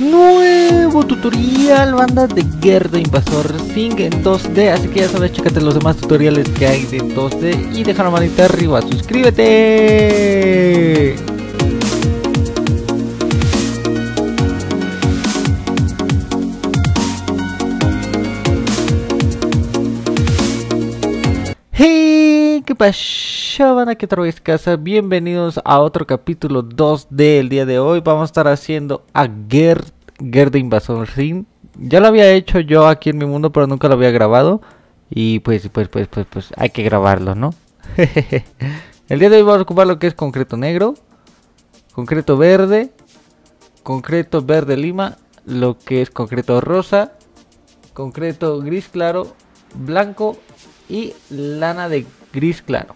nuevo tutorial, banda, de guerra de Invasor Zim en 2D. Así que ya sabes, chécate los demás tutoriales que hay de 2D y deja la manita arriba, suscríbete. Hey, ¿qué pasó, banda? ¿Qué tal, casa? Bienvenidos a otro capítulo 2D. El día de hoy vamos a estar haciendo a guerra de Invasor Zim. Ya lo había hecho yo aquí en mi mundo, pero nunca lo había grabado. Y pues hay que grabarlo, ¿no? El día de hoy vamos a ocupar lo que es concreto negro, concreto verde lima, lo que es concreto rosa, concreto gris claro, blanco y lana de gris claro.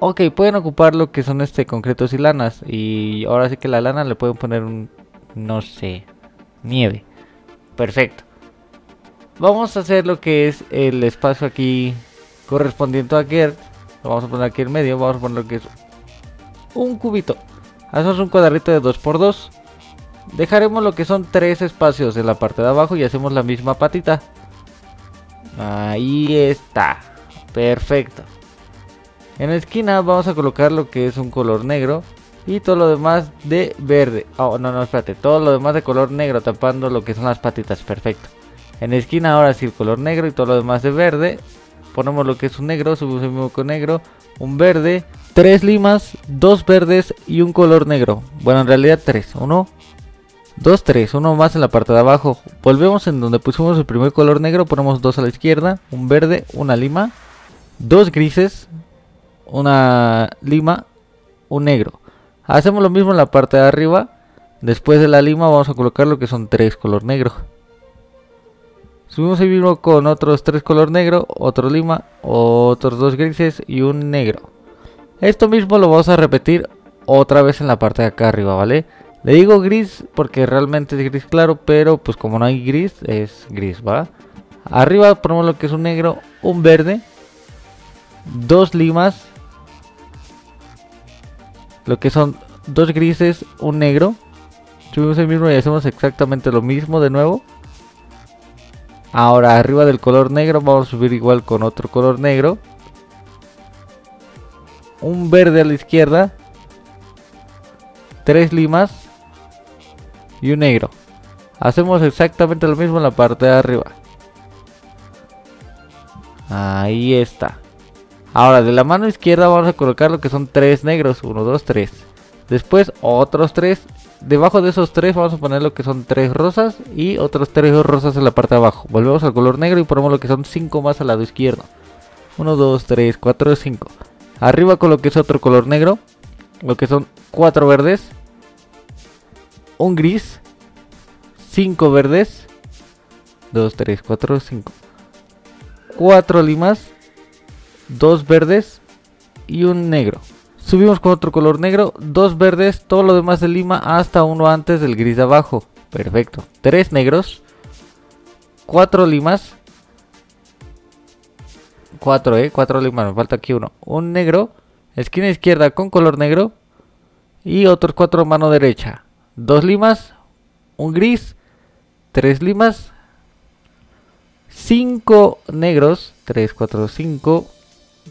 Ok, pueden ocupar lo que son concretos y lanas. Y ahora sí que la lana le pueden poner un, no sé, nieve. Perfecto. Vamos a hacer lo que es el espacio aquí correspondiente a Gert. Lo vamos a poner aquí en medio. Vamos a poner lo que es un cubito. Hacemos un cuadrito de 2x2. Dejaremos lo que son 3 espacios en la parte de abajo y hacemos la misma patita. Ahí está, perfecto. En la esquina vamos a colocar lo que es un color negro y todo lo demás de verde. Oh, no, espérate, todo lo demás de color negro tapando lo que son las patitas, perfecto. En la esquina ahora sí el color negro y todo lo demás de verde. Ponemos lo que es un negro, subimos el mismo con negro, un verde, 3 limas, 2 verdes y un color negro. Bueno, en realidad 3, 1, 2, 3, uno más en la parte de abajo. Volvemos en donde pusimos el primer color negro, ponemos 2 a la izquierda, un verde, una lima, 2 grises, una lima, un negro. Hacemos lo mismo en la parte de arriba. Después de la lima vamos a colocar lo que son 3 color negro. Subimos el mismo con otros 3 color negro, otro lima, otros 2 grises y un negro. Esto mismo lo vamos a repetir otra vez en la parte de acá arriba, ¿vale? Le digo gris porque realmente es gris claro, pero pues como no hay gris, es gris, ¿va? Arriba ponemos lo que es un negro, un verde, 2 limas, lo que son 2 grises, un negro. Subimos el mismo y hacemos exactamente lo mismo de nuevo. Ahora arriba del color negro vamos a subir igual con otro color negro, un verde a la izquierda, 3 limas y un negro. Hacemos exactamente lo mismo en la parte de arriba. Ahí está. Ahora de la mano izquierda vamos a colocar lo que son 3 negros. 1, 2, 3. Después otros 3. Debajo de esos 3 vamos a poner lo que son 3 rosas y otros 3 rosas en la parte de abajo. Volvemos al color negro y ponemos lo que son 5 más al lado izquierdo. 1, 2, 3, 4, 5. Arriba con lo que es otro color negro, lo que son 4 verdes, un gris, 5 verdes, 2, 3, 4, 5, 4 limas, 2 verdes y un negro. Subimos con otro color negro, 2 verdes, todo lo demás de lima hasta uno antes del gris de abajo. Perfecto. 3 negros, 4 limas, 4 limas, me falta aquí uno. Un negro, esquina izquierda con color negro y otros 4 mano derecha, 2 limas, un gris, 3 limas, 5 negros, 3, 4, 5,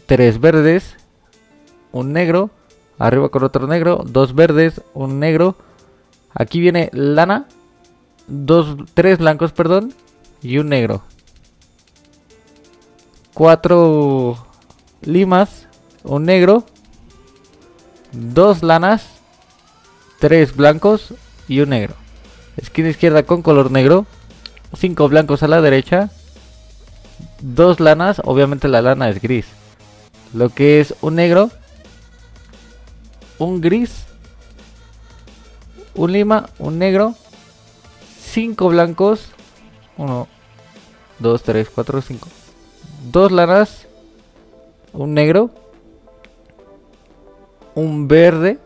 3 verdes, un negro, arriba con otro negro, 2 verdes, un negro. Aquí viene lana, 3 blancos, perdón, y un negro, 4 limas, un negro, 2 lanas, 3 blancos y un negro. Esquina izquierda con color negro, 5 blancos a la derecha, 2 lanas, obviamente la lana es gris, lo que es un negro, un gris, un lima, un negro, 5 blancos, 1, 2, 3, 4, 5, 2 lanas, un negro, un verde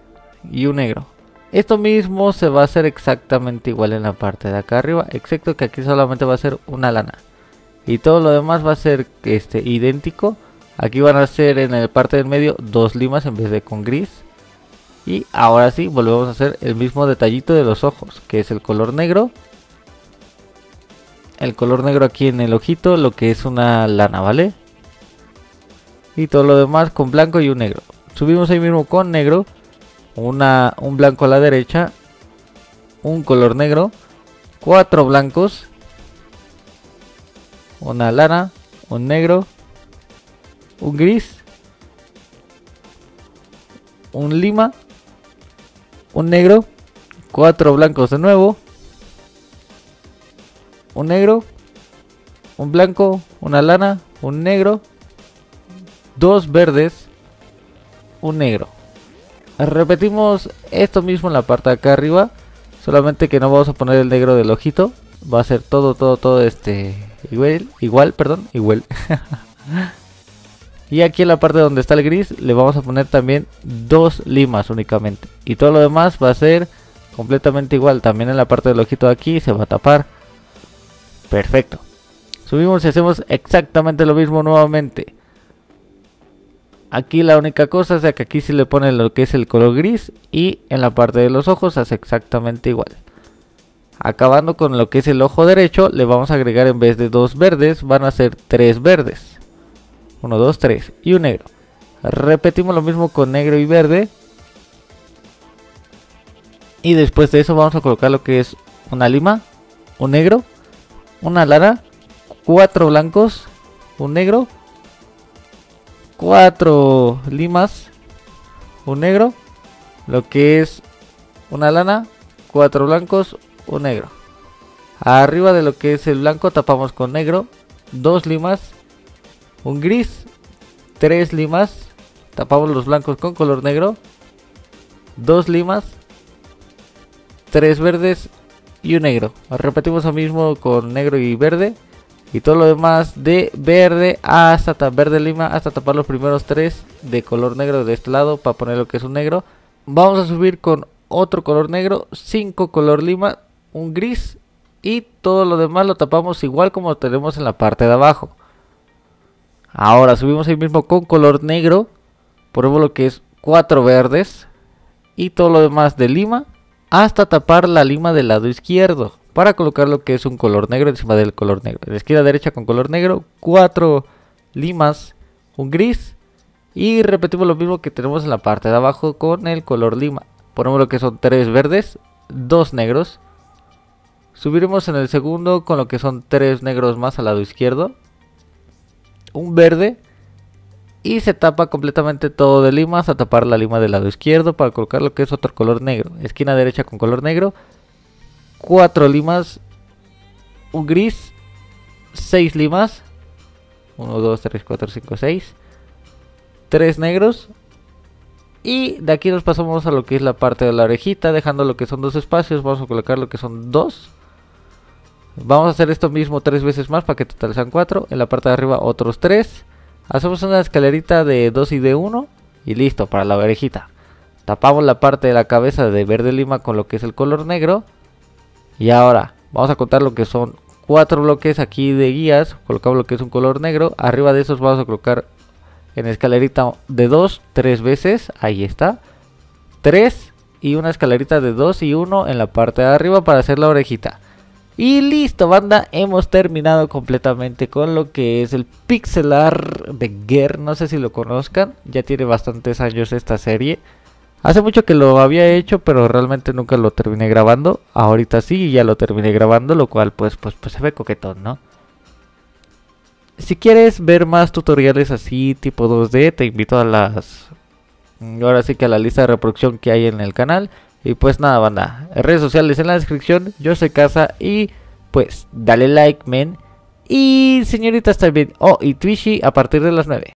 y un negro. Esto mismo se va a hacer exactamente igual en la parte de acá arriba, excepto que aquí solamente va a ser una lana. Y todo lo demás va a ser idéntico. Aquí van a ser en la parte del medio 2 limas en vez de con gris. Y ahora sí, volvemos a hacer el mismo detallito de los ojos, que es el color negro. El color negro aquí en el ojito, lo que es una lana, ¿vale? Y todo lo demás con blanco y un negro. Subimos ahí mismo con negro, un blanco a la derecha, un color negro, 4 blancos, una lana, un negro, un gris, un lima, un negro, 4 blancos de nuevo, un negro, un blanco, una lana, un negro, 2 verdes, un negro. Repetimos esto mismo en la parte de acá arriba, solamente que no vamos a poner el negro del ojito, va a ser todo igual. Y aquí en la parte donde está el gris le vamos a poner también 2 limas únicamente, y todo lo demás va a ser completamente igual. También en la parte del ojito de aquí se va a tapar. Perfecto. Subimos y hacemos exactamente lo mismo nuevamente. Aquí la única cosa es que aquí sí le ponen lo que es el color gris, y en la parte de los ojos hace exactamente igual. Acabando con lo que es el ojo derecho, le vamos a agregar, en vez de 2 verdes, van a ser 3 verdes. 1, 2, 3 y un negro. Repetimos lo mismo con negro y verde. Y después de eso vamos a colocar lo que es una lima, un negro, una lana, 4 blancos, un negro, 4 limas, un negro, lo que es una lana, 4 blancos, un negro. Arriba de lo que es el blanco tapamos con negro, 2 limas, un gris, 3 limas, tapamos los blancos con color negro, 2 limas, 3 verdes y un negro. Repetimos lo mismo con negro y verde, y todo lo demás de verde hasta verde lima, hasta tapar los primeros 3 de color negro de este lado para poner lo que es un negro. Vamos a subir con otro color negro, 5 color lima, un gris, y todo lo demás lo tapamos igual como lo tenemos en la parte de abajo. Ahora subimos ahí mismo con color negro, ponemos lo que es 4 verdes y todo lo demás de lima hasta tapar la lima del lado izquierdo para colocar lo que es un color negro encima del color negro. En la esquina derecha con color negro, 4 limas, un gris, y repetimos lo mismo que tenemos en la parte de abajo con el color lima. Ponemos lo que son 3 verdes, 2 negros. Subiremos en el segundo con lo que son 3 negros más al lado izquierdo, un verde, y se tapa completamente todo de limas a tapar la lima del lado izquierdo para colocar lo que es otro color negro. Esquina derecha con color negro, 4 limas, un gris, 6 limas, 1, 2, 3, 4, 5, 6, 3 negros. Y de aquí nos pasamos a lo que es la parte de la orejita, dejando lo que son 2 espacios, vamos a colocar lo que son 2. Vamos a hacer esto mismo 3 veces más para que total sean 4. En la parte de arriba otros 3. Hacemos una escalerita de 2 y de 1 y listo para la orejita. Tapamos la parte de la cabeza de verde lima con lo que es el color negro. Y ahora vamos a contar lo que son 4 bloques aquí de guías. Colocamos lo que es un color negro. Arriba de esos vamos a colocar en escalerita de 2, 3 veces, ahí está, 3, y una escalerita de 2 y 1 en la parte de arriba para hacer la orejita. Y listo, banda, hemos terminado completamente con lo que es el pixel art de Ger. No sé si lo conozcan, ya tiene bastantes años esta serie. Hace mucho que lo había hecho, pero realmente nunca lo terminé grabando. Ahorita sí, ya lo terminé grabando, lo cual pues se ve coquetón, ¿no? Si quieres ver más tutoriales así tipo 2D, te invito a ahora sí que a la lista de reproducción que hay en el canal. Y pues nada, banda, redes sociales en la descripción, yo soy Casa, y pues dale like, men. Y señoritas también, y Twitchy a partir de las 9.